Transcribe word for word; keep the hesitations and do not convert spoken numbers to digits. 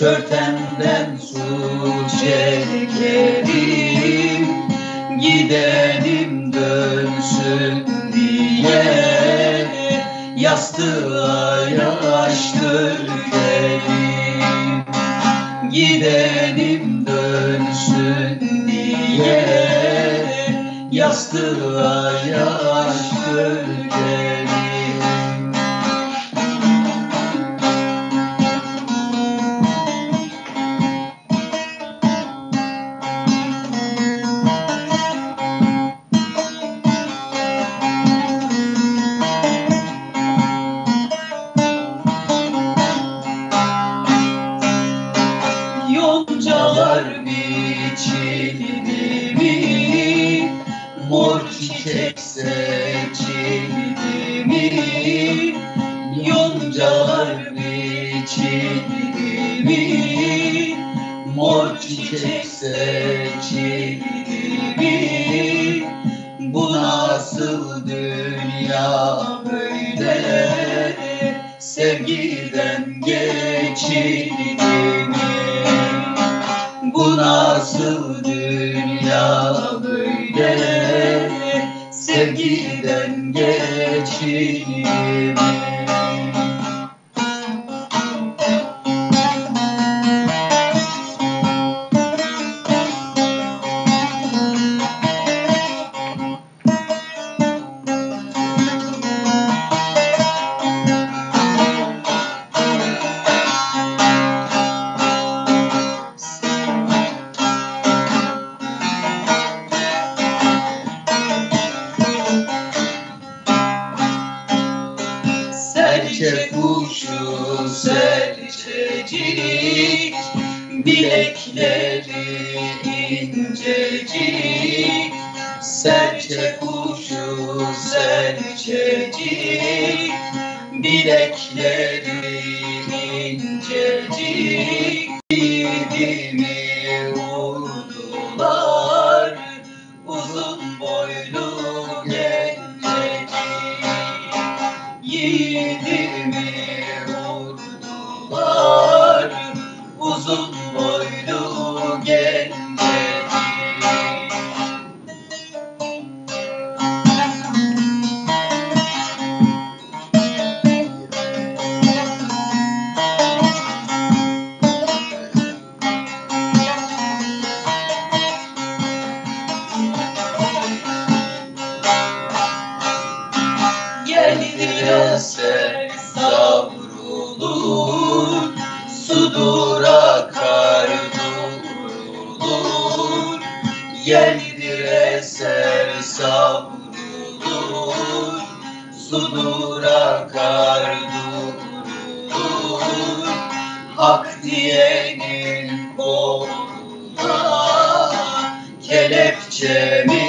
Çörtemden su çekerim, gidelim dönsün diye, yastığa yastık yerim. Gidelim dönsün diye, yastığa yastık yerim. Yoncalar biçildi mi, mor çiçek seçildi mi? Yoncalar biçildi mi, mor çiçek seçildi mi? Bu nasıl dünya böyle, sevgiden geçildi mi? Bu nasıl dünya böyle, sevgiden geçildi mi? Serçe kuşu serçecik, bilekleri incecik. Serçe kuşu serçecik, bilekleri incecik. Didimi vurdular, uzun boylu yiğidimi vurdular, uzun boylu gencecik. Gelirse savrulur, sudur akar durulur. Yeldir eser savrulur, sudur akar durulur. Hak diyenin koluna kelepçe mi